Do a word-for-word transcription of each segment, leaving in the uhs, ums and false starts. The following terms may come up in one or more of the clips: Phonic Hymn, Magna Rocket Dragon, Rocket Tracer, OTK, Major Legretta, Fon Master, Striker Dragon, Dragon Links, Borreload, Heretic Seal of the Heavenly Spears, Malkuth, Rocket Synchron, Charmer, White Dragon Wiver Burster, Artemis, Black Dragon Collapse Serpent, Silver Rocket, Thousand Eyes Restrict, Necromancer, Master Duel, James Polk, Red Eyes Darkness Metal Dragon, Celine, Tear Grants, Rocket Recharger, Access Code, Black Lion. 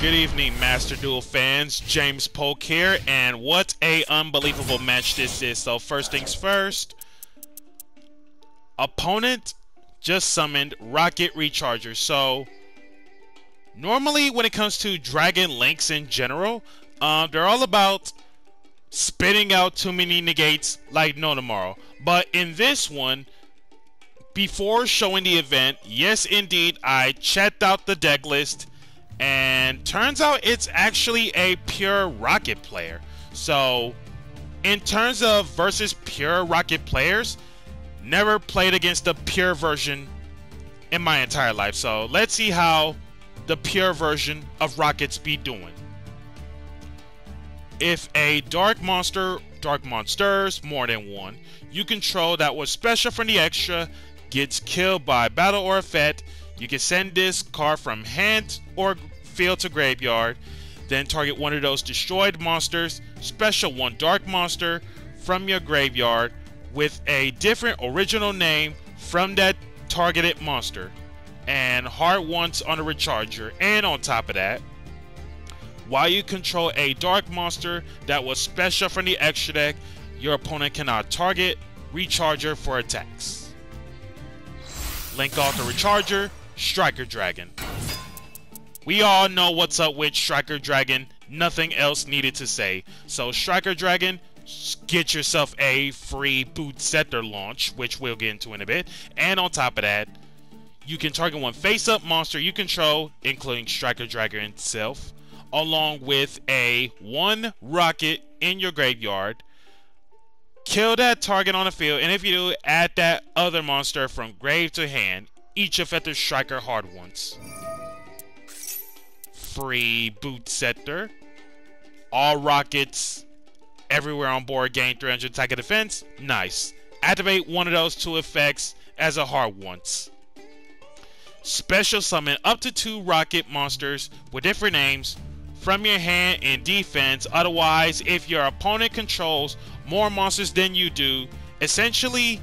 Good evening, Master Duel fans. James Polk here, and what a unbelievable match this is. So first things first, opponent just summoned Rocket Recharger. So normally when it comes to Dragon Links in general, uh, they're all about spitting out too many negates like no tomorrow. But in this one, before showing the event, yes indeed, I checked out the deck list, and turns out it's actually a pure Rocket player. So in terms of versus pure Rocket players, never played against the pure version in my entire life. So let's see how the pure version of Rockets be doing. If a dark monster, dark monsters, more than one, you control that was special from the extra gets killed by battle or effect, you can send this card from hand or field to graveyard, then target one of those destroyed monsters, special one dark monster from your graveyard with a different original name from that targeted monster, and hard ones on a recharger. And on top of that, while you control a dark monster that was special from the extra deck, your opponent cannot target recharger for attacks. Link off the recharger, Striker Dragon. We all know what's up with Striker Dragon, nothing else needed to say. So Striker Dragon, get yourself a free boot scepter launch, which we'll get into in a bit. And on top of that, you can target one face-up monster you control, including Striker Dragon itself, along with a one rocket in your graveyard. Kill that target on the field, and if you do, add that other monster from grave to hand. Each effective Striker hard ones. Free boot sector. All rockets everywhere on board gain three hundred attack and defense. Nice. Activate one of those two effects as a hard once. Special summon up to two rocket monsters with different names from your hand in defense. Otherwise, if your opponent controls more monsters than you do, essentially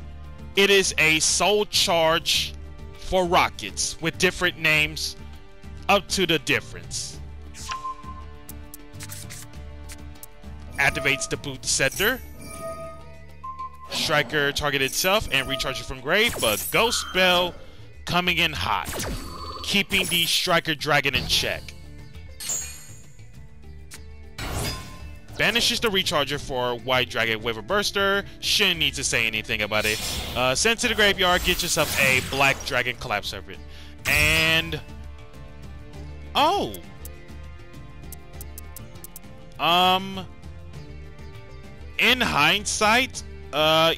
it is a soul charge for rockets with different names up to the difference. Activates the boot sector. Striker target itself and recharge it from grave, but ghost spell coming in hot, keeping the Striker Dragon in check. Banishes the recharger for White Dragon Wiver Burster. Shouldn't need to say anything about it. Uh, send to the graveyard, get yourself a Black Dragon Collapse Serpent. And oh, um, in hindsight, uh,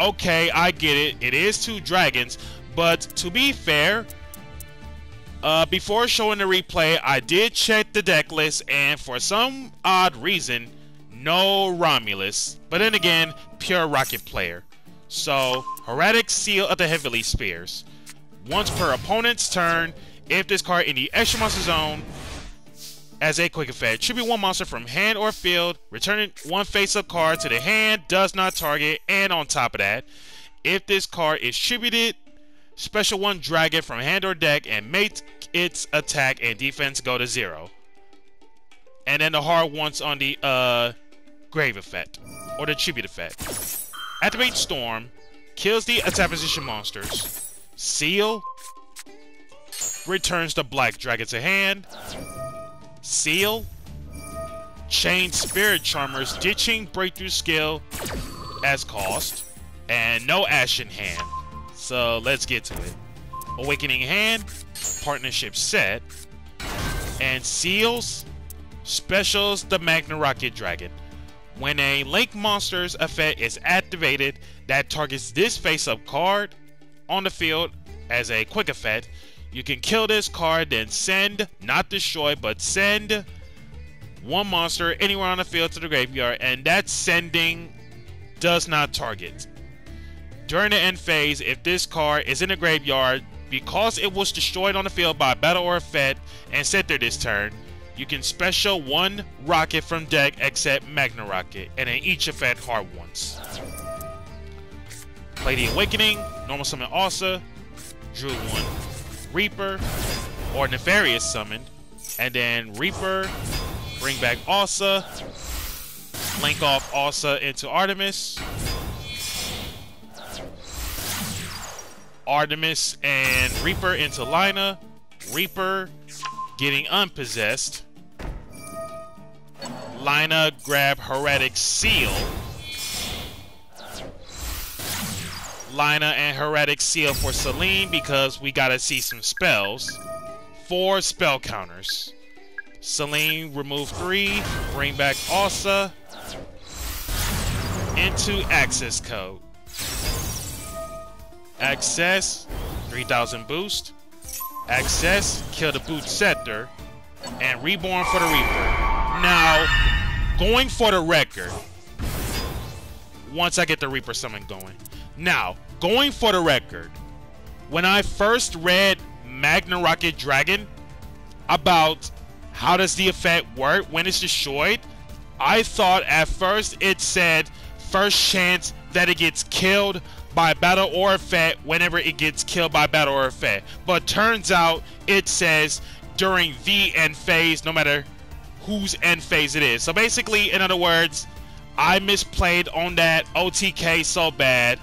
okay, I get it. It is two dragons, but to be fair, Uh, before showing the replay, I did check the deck list, and for some odd reason, no Romulus. But then again, pure Rocket player. So, Heretic Seal of the Heavenly Spears. Once per opponent's turn, if this card in the extra monster zone, as a quick effect, tribute one monster from hand or field, returning one face-up card to the hand, does not target. And on top of that, if this card is tributed, special one dragon from hand or deck and make its attack and defense go to zero. And then the hard ones on the uh, grave effect or the tribute effect. Activate Storm, kills the attack position monsters. Seal returns the Black Dragon to hand. Seal chain Spirit Charmer's Ditching Breakthrough skill as cost, and no Ashen Hand. So let's get to it. Awakening Hand, partnership set, and seals specials the Magna Rocket Dragon. When a Link monster's effect is activated that targets this face-up card on the field as a quick effect, you can kill this card, then send, not destroy, but send one monster anywhere on the field to the graveyard, and that sending does not target. During the end phase, if this card is in the graveyard, because it was destroyed on the field by battle or effect and set there this turn, you can special one rocket from deck except Magna Rocket, and in each effect hard ones. Play the Awakening, normal summon Alsa, drew one Reaper, or Nefarious summoned, And then Reaper, bring back Alsa, link off Alsa into Artemis. Artemis and Reaper into Lina. Reaper getting unpossessed. Lina grab Heretic Seal. Lina and Heretic Seal for Celine because we gotta see some spells. Four spell counters. Celine remove three, bring back Alsa into Access Code. Access, three thousand boost. Access, kill the Boot Scepter. And Reborn for the Reaper. Now, going for the record. Once I get the Reaper summon going. Now, going for the record. When I first read Magna Rocket Dragon about how does the effect work when it's destroyed, I thought at first it said first chance that it gets killed by battle or effect whenever it gets killed by battle or effect. But turns out it says during the end phase, no matter whose end phase it is. So basically, in other words, I misplayed on that O T K so bad.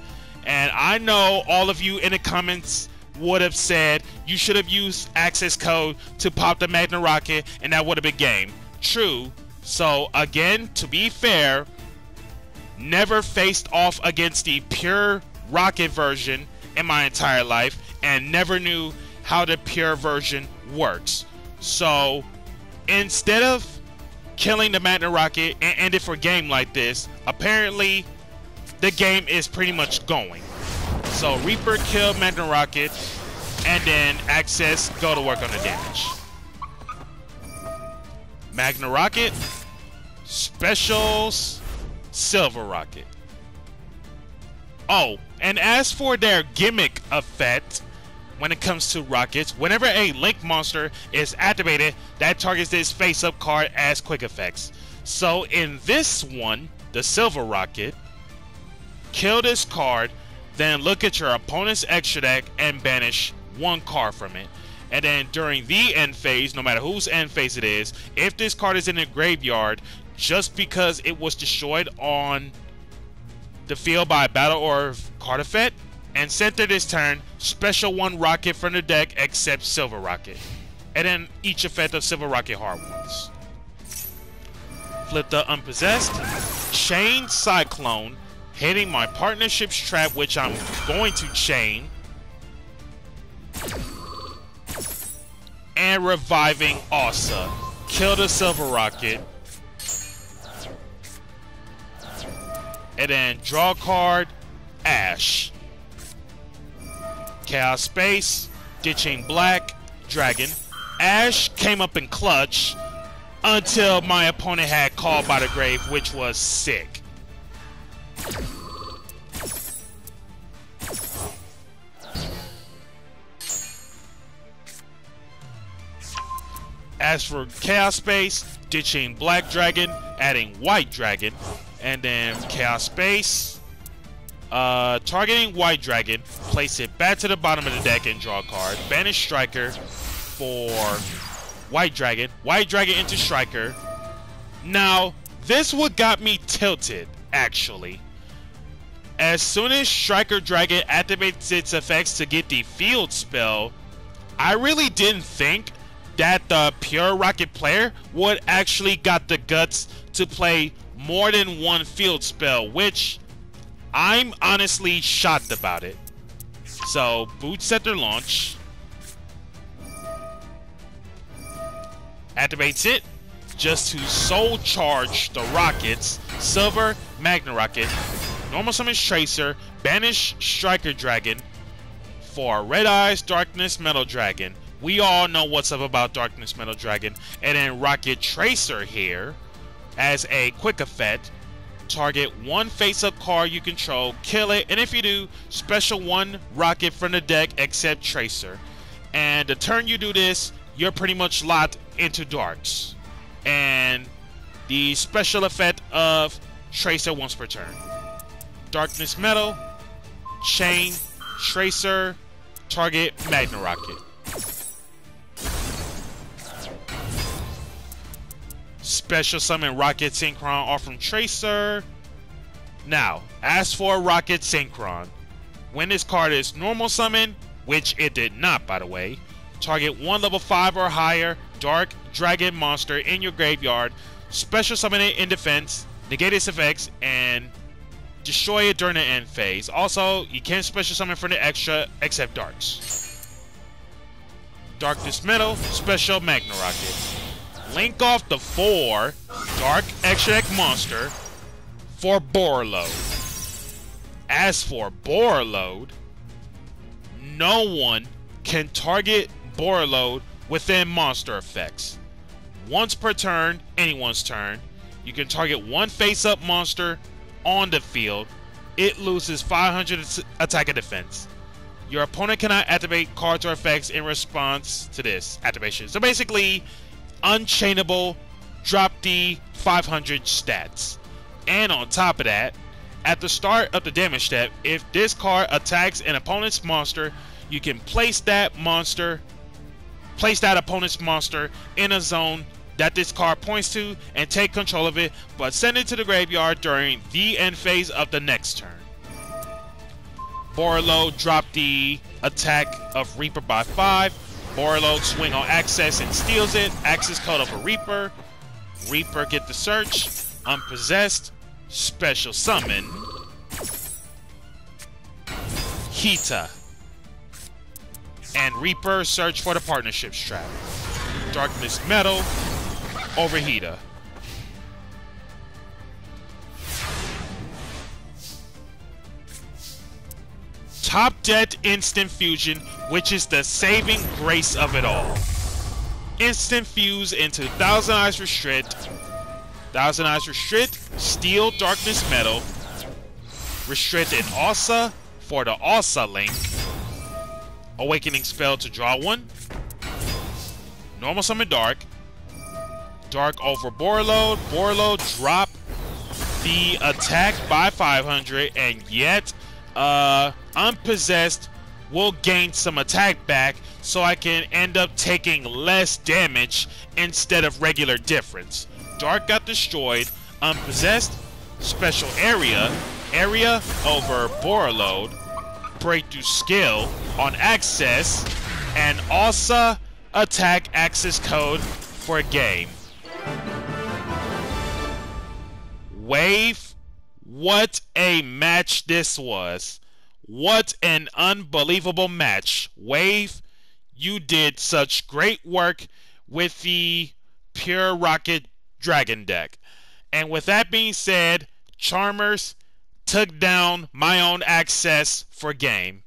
And I know all of you in the comments would have said you should have used Access Code to pop the Magna Rocket and that would have been game. True. So again, to be fair, never faced off against the pure rocket version in my entire life and never knew how the pure version works. So instead of killing the Magna Rocket and end it for game like this, apparently the game is pretty much going. So Reaper kill Magna Rocket and then Access go to work on the damage. Magna Rocket, specials, Silver Rocket. Oh, and as for their gimmick effect, when it comes to rockets, whenever a Link monster is activated, that targets this face-up card as quick effects. So in this one, the Silver Rocket, kill this card, then look at your opponent's extra deck and banish one card from it. And then during the end phase, no matter whose end phase it is, if this card is in the graveyard, just because it was destroyed on the field by battle or card effect, and center this turn, special one rocket from the deck except Silver Rocket. And then each effect of Silver Rocket hard ones. Flip the Unpossessed. Chain Cyclone, hitting my partnership's trap, which I'm going to chain. And reviving Alsa. Kill the Silver Rocket. And then draw card, Ash. Chaos Space, ditching Black Dragon. Ash came up in clutch until my opponent had Called by the Grave, which was sick. As for Chaos Space, ditching Black Dragon, adding White Dragon. And then Chaos Space, uh, targeting White Dragon, place it back to the bottom of the deck and draw a card. Banish Striker for White Dragon. White Dragon into Striker. Now, this what got me tilted, actually. As soon as Striker Dragon activates its effects to get the field spell, I really didn't think that the pure rocket player would actually got the guts to play more than one field spell, which I'm honestly shocked about it. So Boot Scepter launch, activates it just to soul charge the rockets. Silver Magna Rocket, normal summons Tracer, banish Striker Dragon for Red Eyes Darkness Metal Dragon. We all know what's up about Darkness Metal Dragon. And then Rocket Tracer here as a quick effect. Target one face-up card you control, kill it, and if you do, special one rocket from the deck except Tracer. And the turn you do this, you're pretty much locked into darks. And the special effect of Tracer once per turn. Darkness Metal, chain, Tracer, target Magna Rocket. special summon Rocket Synchron off from Tracer. Now, as for Rocket Synchron, when this card is normal summoned, which it did not, by the way, target one level five or higher Dark Dragon monster in your graveyard, special summon it in defense, negate its effects, and destroy it during the end phase. Also, you can special summon from the extra, except Darks. Darkness Metal, special Magna Rocket. Link off the four Dark Extra Deck monster for Borreload. As for Borreload, no one can target Borreload within monster effects. Once per turn, anyone's turn, you can target one face-up monster on the field. It loses five hundred attack and defense. Your opponent cannot activate cards or effects in response to this activation. So basically, unchainable, drop the five hundred stats. And on top of that, at the start of the damage step, if this card attacks an opponent's monster, you can place that monster, place that opponent's monster in a zone that this card points to and take control of it, but send it to the graveyard during the end phase of the next turn. Borreload dropped the attack of Reaper by five. Borreload swing on Access and steals it. Access Code of a Reaper. Reaper get the search. Unpossessed. Special summon Hita. And Reaper search for the partnerships trap. Darkness Metal over Hita. Top deck Instant Fusion, which is the saving grace of it all. Instant Fuse into Thousand Eyes Restrict. Thousand Eyes Restrict, steal Darkness Metal. Restrict an Alsa for the Alsa link. Awakening spell to draw one. Normal summon Dark. Dark over Borreload. Borreload drop the attack by five hundred, and yet uh, Unpossessed will gain some attack back, so I can end up taking less damage instead of regular difference. Dark got destroyed. Unpossessed, special area. Area over Borreload. Breakthrough skill on Access, and also attack Access Code for a game. Wave, what a match this was. What an unbelievable match. Wave, you did such great work with the Pure Rocket Dragon deck. And with that being said, Charmers took down my own Access for game.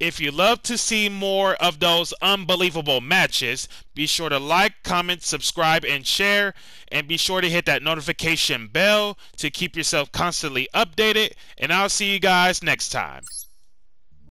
If you love to see more of those unbelievable matches, be sure to like, comment, subscribe, and share. And be sure to hit that notification bell to keep yourself constantly updated. And I'll see you guys next time.